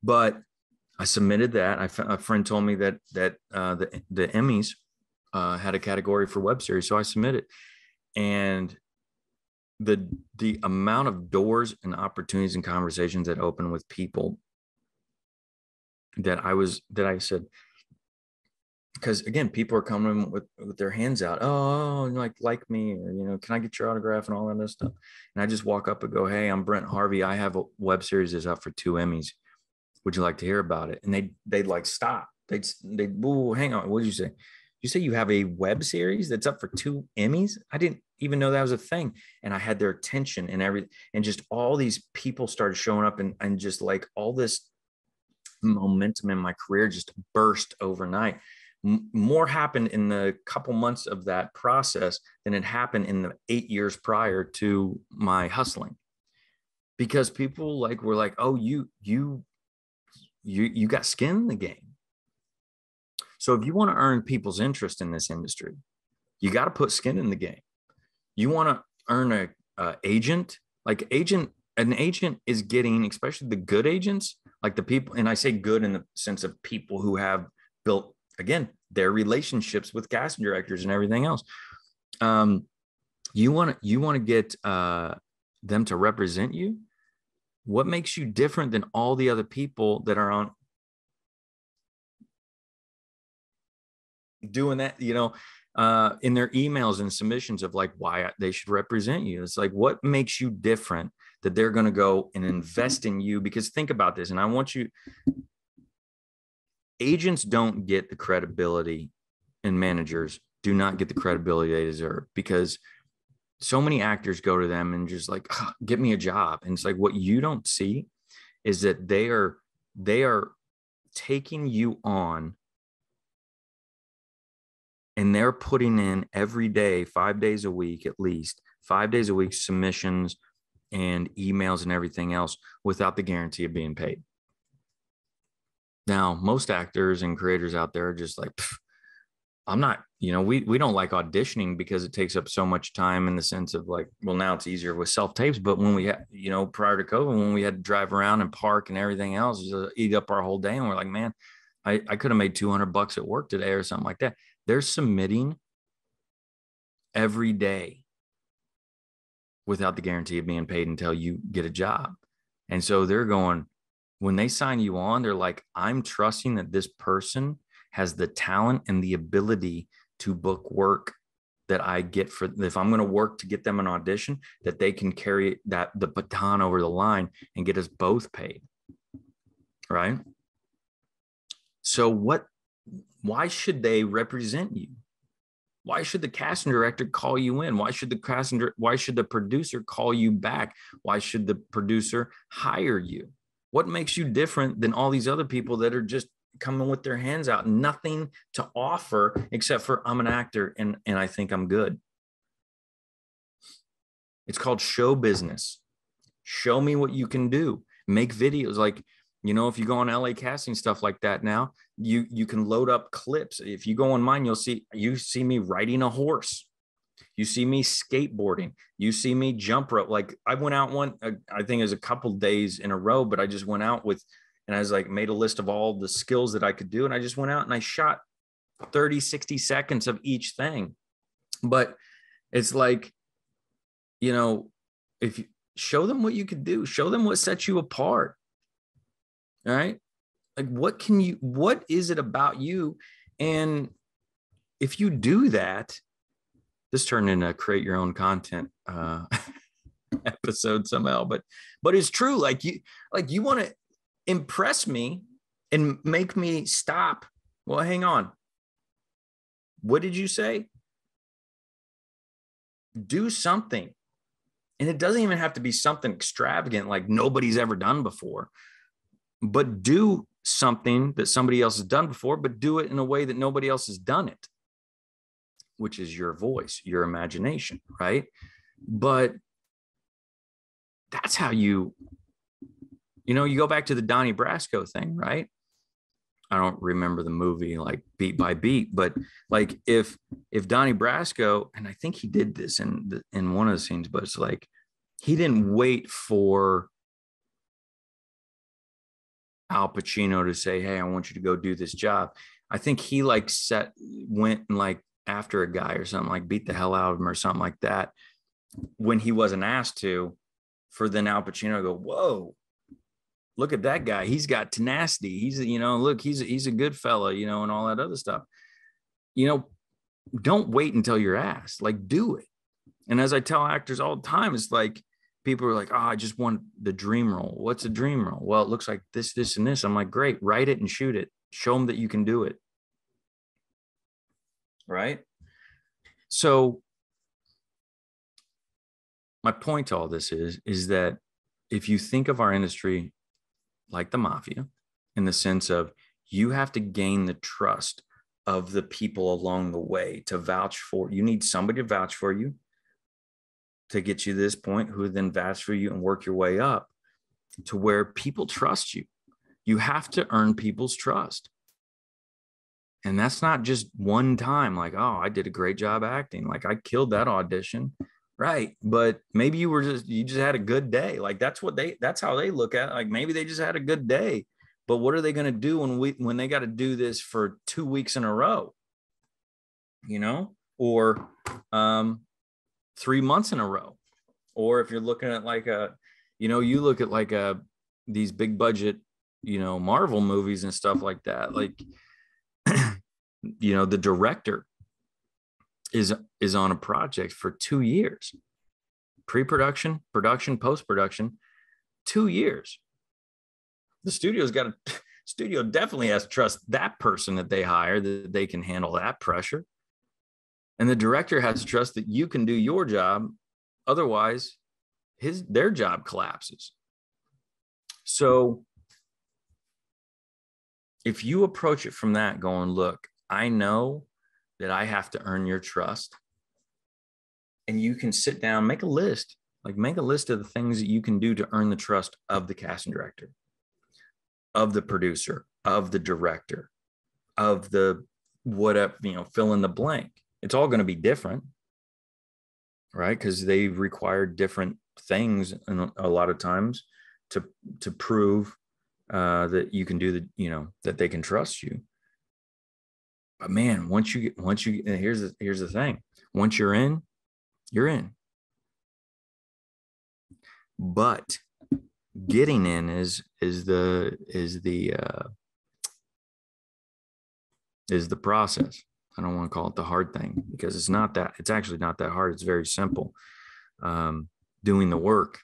But I submitted that. A friend told me that the Emmys had a category for web series, so I submitted. And the amount of doors and opportunities and conversations that open with people that I said, because again, people are coming with their hands out. Oh, like me, or, you know, can I get your autograph and all that other stuff? And I just walk up and go, hey, I'm Brent Harvey. I have a web series that's up for 2 Emmys. Would you like to hear about it? And they'd like stop. They'd oh, hang on. What did you say? You say you have a web series that's up for 2 Emmys? I didn't even know that was a thing. And I had their attention and everything. And just all these people started showing up, and just like all this momentum in my career just burst overnight. More happened in the couple months of that process than it happened in the 8 years prior to my hustling, because people like were like, oh, you got skin in the game. So if you want to earn people's interest in this industry, you got to put skin in the game. You want to earn a agent, like agent. An agent is getting, especially the good agents, like the people, and I say good in the sense of people who have built, again, their relationships with casting directors and everything else. You want to get them to represent you. What makes you different than all the other people that are on doing that, you know, in their emails and submissions of like why they should represent you? It's like, what makes you different that they're going to go and invest in you? Because think about this, and I want you, agents don't get the credibility, and managers do not get the credibility they deserve, because so many actors go to them and just like, oh, get me a job. And it's like, what you don't see is that they are taking you on, and they're putting in every day, 5 days a week, at least 5 days a week, submissions and emails and everything else without the guarantee of being paid. Now, most actors and creators out there are just like, I'm not, you know, we don't like auditioning because it takes up so much time in the sense of like, well, now it's easier with self-tapes. But when we had, you know, prior to COVID, when we had to drive around and park and everything else, just eat up our whole day. And we're like, man, I could have made $200 at work today or something like that. They're submitting every day without the guarantee of being paid until you get a job. And so they're going, when they sign you on, they're like, I'm trusting that this person has the talent and the ability to book work that I get for, if I'm going to work to get them an audition, that they can carry that, the baton over the line and get us both paid. Right? So why should they represent you? Why should the casting director call you in? Why should the producer call you back? Why should the producer hire you? What makes you different than all these other people that are just coming with their hands out, nothing to offer except for I'm an actor and I think I'm good? It's called show business. Show me what you can do. Make videos. Like, you know, if you go on LA casting stuff like that now, you can load up clips. If you go on mine, you see me riding a horse. You see me skateboarding. You see me jump rope. Like I went out one, I think it was a couple days in a row, but I just went out with, and I was like, made a list of all the skills that I could do. And I just went out and I shot 30, 60 seconds of each thing. But it's like, you know, if you show them what you could do, show them what sets you apart. All right. Like, what is it about you? And if you do that, this turned into a create your own content episode somehow, but it's true. Like you want to impress me and make me stop. Well, hang on. What did you say? Do something. And it doesn't even have to be something extravagant, like nobody's ever done before, but do something that somebody else has done before, but do it in a way that nobody else has done it, which is your voice, your imagination, right? But that's how you go back to the Donnie Brasco thing, right? I don't remember the movie like beat by beat, but like if Donnie Brasco, and I think he did this in one of the scenes, but it's like, he didn't wait for Al Pacino to say, hey, I want you to go do this job. I think he like went and like after a guy or something, like beat the hell out of him or something like that, when he wasn't asked to, for then Al Pacino to go, whoa, look at that guy. He's got tenacity. He's, you know, look, he's a good fella, you know, and all that other stuff. You know, don't wait until you're asked, like, do it. And as I tell actors all the time, it's like, people are like, oh, I just want the dream role. What's a dream role? Well, it looks like this, this, and this. I'm like, great, write it and shoot it. Show them that you can do it. Right? So my point to all this is that if you think of our industry like the mafia, in the sense of you have to gain the trust of the people along the way to vouch for, you need somebody to vouch for you to get you to this point, who then vouch for you and work your way up to where people trust you. You have to earn people's trust. And that's not just one time, like, oh, I did a great job acting. Like, I killed that audition. Right. But maybe you just had a good day. Like, that's how they look at it. Like, maybe they just had a good day, but what are they going to do when they got to do this for 2 weeks in a row, you know, or 3 months in a row? Or if you're looking at like these big budget, you know, Marvel movies and stuff like that, like, you know, the director is on a project for 2 years, pre-production, production, post-production, 2 years. The studio definitely has to trust that person that they hire, that they can handle that pressure. And the director has to trust that you can do your job. Otherwise, their job collapses. So if you approach it from that going, look, I know that I have to earn your trust. And you can sit down, make a list of the things that you can do to earn the trust of the casting director, of the producer, of the director, of the whatever, you know, fill in the blank. It's all going to be different, right? Because they require different things a lot of times to prove that you can do the, you know, that they can trust you. But man, once you, here's the thing. Once you're in, you're in. But getting in is the process. I don't want to call it the hard thing, because it's not that, it's actually not that hard. It's very simple. Doing the work,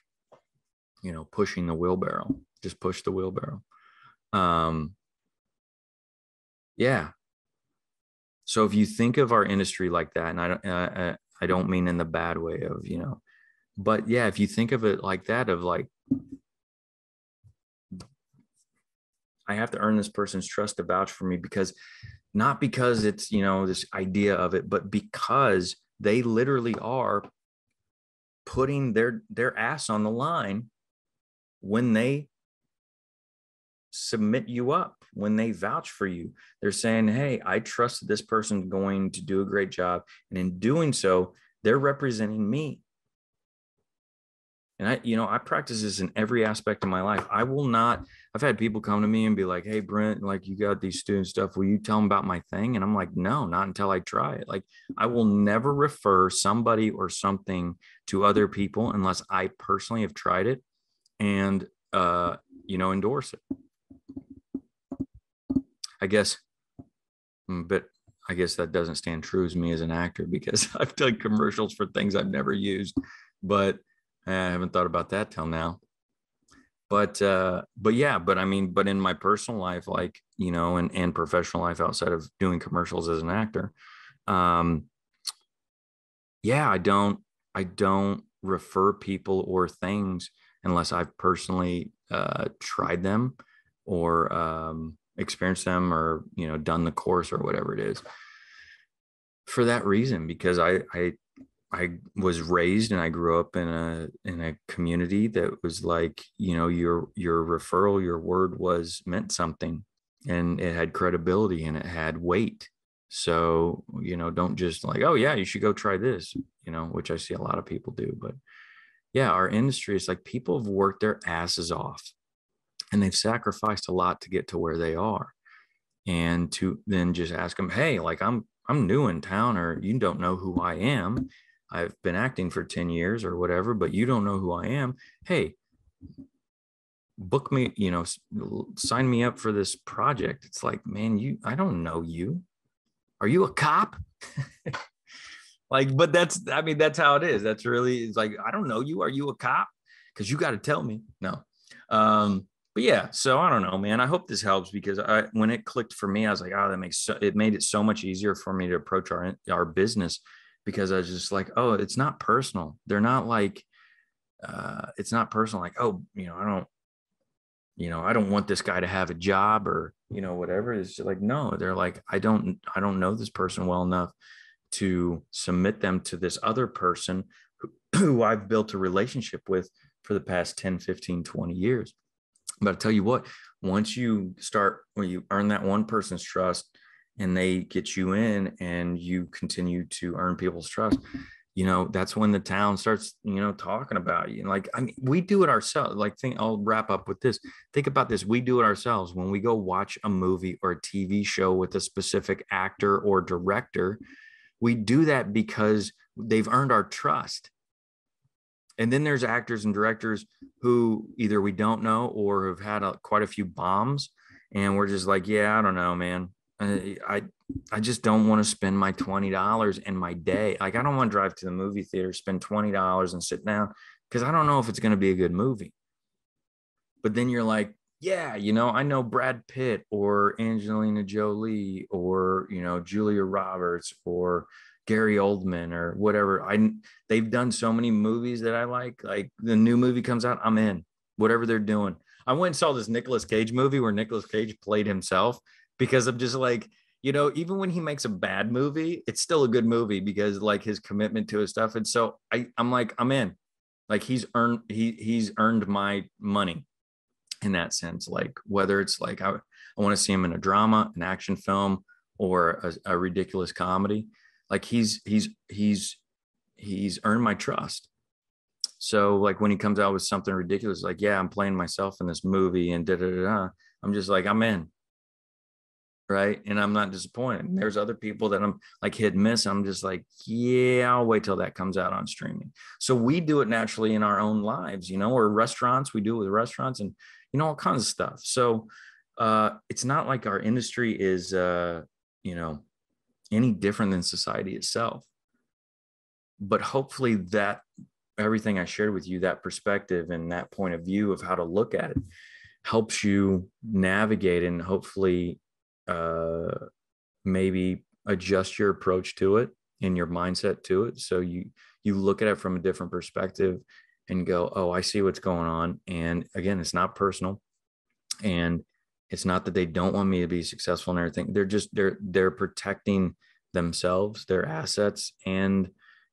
you know, pushing the wheelbarrow, just push the wheelbarrow. Yeah. So if you think of our industry like that, and I don't mean in the bad way of, you know, but yeah, if you think of it like that, of like, I have to earn this person's trust to vouch for me, because not because it's, you know, this idea of it, but because they literally are putting their ass on the line when they submit you up, when they vouch for you. They're saying, hey, I trust that this person's going to do a great job. And in doing so, they're representing me. And I practice this in every aspect of my life. I've had people come to me and be like, hey, Brent, like, you got these student stuff. Will you tell them about my thing? And I'm like, no, not until I try it. Like, I will never refer somebody or something to other people unless I personally have tried it and, you know, endorse it. I guess that doesn't stand true as me as an actor, because I've done commercials for things I've never used, but I haven't thought about that till now. But in my personal life, like, you know, and professional life outside of doing commercials as an actor, I don't refer people or things unless I've personally tried them or experienced them, or, you know, done the course or whatever it is. For that reason, because I was raised and I grew up in a community that was like, you know, your referral, your word meant something, and it had credibility and it had weight. So, you know, don't just like, oh yeah, you should go try this, you know, which I see a lot of people do. But yeah, our industry is like, people have worked their asses off and they've sacrificed a lot to get to where they are. And to then just ask them, hey, like, I'm I'm new in town, or you don't know who I am. I've been acting for 10 years or whatever, but you don't know who I am. Hey, book me, you know, sign me up for this project. It's like, man, I don't know you. Are you a cop? Like, but that's how it is. That's really, it's like, I don't know you. Are you a cop? Because you got to tell me. No. But yeah, so I don't know, man. I hope this helps, because when it clicked for me, I was like, oh, it made it so much easier for me to approach our business, because I was just like, oh, it's not personal. They're not like, it's not personal. Like, oh, I don't want this guy to have a job or, whatever. It's just like, no, they're like, I don't know this person well enough to submit them to this other person who I've built a relationship with for the past 10, 15, 20 years. But I tell you what, once you you earn that one person's trust and they get you in and you continue to earn people's trust, that's when the town starts, talking about you. Like, I mean, we do it ourselves. Like, I'll wrap up with this. Think about this. We do it ourselves. When we go watch a movie or a TV show with a specific actor or director, we do that because they've earned our trust. And then there's actors and directors who either we don't know or have had quite a few bombs, and we're just like, yeah, I don't know, man. I just don't want to spend my $20 and my day. Like, I don't want to drive to the movie theater, spend $20 and sit down, because I don't know if it's going to be a good movie. But then you're like, yeah, I know Brad Pitt or Angelina Jolie or, Julia Roberts or Gary Oldman or whatever. They've done so many movies that I like the new movie comes out, I'm in whatever they're doing. I went and saw this Nicolas Cage movie where Nicolas Cage played himself, because I'm just like, even when he makes a bad movie, it's still a good movie, because like his commitment to his stuff. And so I'm like, I'm in. Like, he's earned my money. In that sense, like, whether it's like I want to see him in a drama, an action film, or a ridiculous comedy, like he's earned my trust. So like when he comes out with something ridiculous, like, yeah, I'm playing myself in this movie and I'm just like, I'm in, right? And I'm not disappointed. And there's other people that I'm like hit and miss. I'm just like, yeah, I'll wait till that comes out on streaming. So we do it naturally in our own lives, or restaurants. We do it with restaurants and all kinds of stuff. So it's not like our industry is, any different than society itself. But hopefully that everything I shared with you, that perspective and that point of view of how to look at it, helps you navigate and hopefully maybe adjust your approach to it and your mindset to it. So you look at it from a different perspective and go, oh, I see what's going on. And again, it's not personal. And it's not that they don't want me to be successful and everything. They're protecting themselves, their assets. And,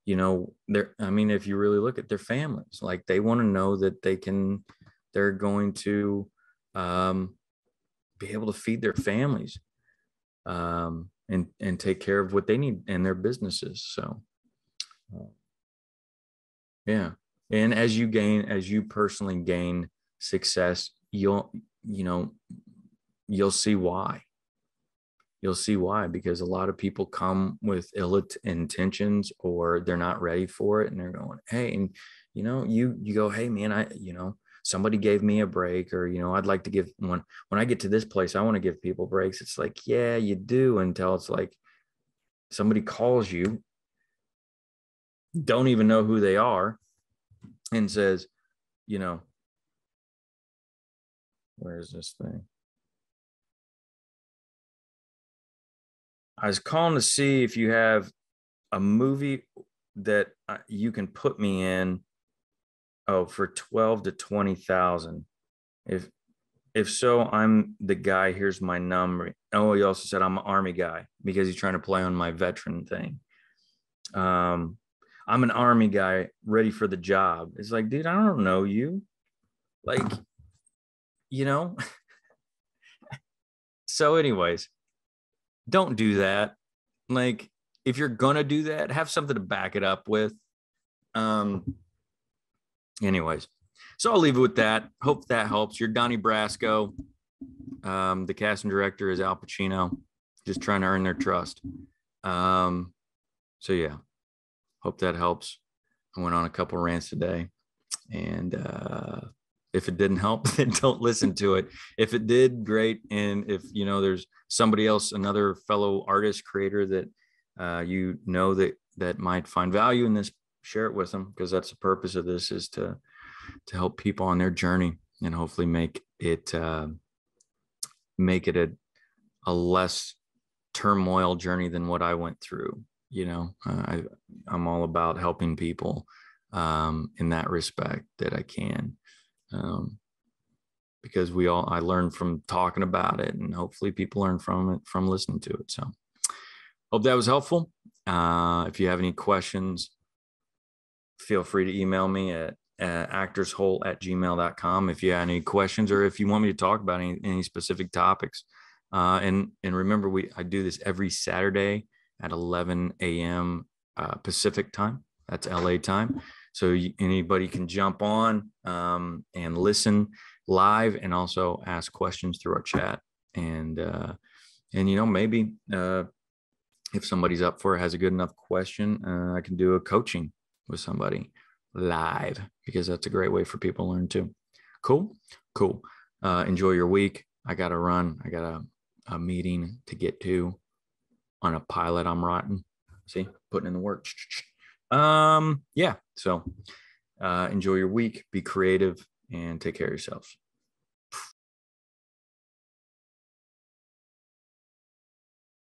if you really look at their families, like they want to know that they're going to, be able to feed their families and take care of what they need in their businesses. So yeah, and as you personally gain success, you'll see why, because a lot of people come with ill intentions, or they're not ready for it, and they're going, hey, and you go, hey man, I somebody gave me a break, or, I'd like to give one. When I get to this place, I want to give people breaks. It's like, yeah, you do, until it's like somebody calls you, don't even know who they are, and says, where's this thing? I was calling to see if you have a movie that you can put me in. Oh, for $12,000 to $20,000. If so, I'm the guy. Here's my number. Oh, he also said I'm an Army guy, because he's trying to play on my veteran thing. I'm an Army guy, ready for the job. It's like, dude, I don't know you. Like, So anyways, don't do that. Like, if you're going to do that, have something to back it up with. Anyways, so I'll leave it with that. Hope that helps. You're Donnie Brasco. The casting director is Al Pacino, just trying to earn their trust. So yeah, hope that helps. I went on a couple rants today, and if it didn't help, then don't listen to it. If it did, great. And if you know there's somebody else, another fellow artist creator that you know that might find value in this, share it with them, because that's the purpose of this, is to help people on their journey and hopefully make it a less turmoil journey than what I went through. You know, I'm all about helping people in that respect that I can, because I learned from talking about it, and hopefully people learn from it, from listening to it. So hope that was helpful. If you have any questions, feel free to email me at actorshole@gmail.com. If you have any questions, or if you want me to talk about any specific topics. And remember, I do this every Saturday at 11 a.m. Pacific time. That's LA time. So anybody can jump on and listen live, and also ask questions through our chat. And you know, maybe if somebody's up for it, has a good enough question, I can do a coaching with somebody live, because that's a great way for people to learn too. Cool. Enjoy your week. I got to run. I got a meeting to get to on a pilot. I'm rotten. See, putting in the work. Yeah. So enjoy your week, be creative, and take care of yourselves.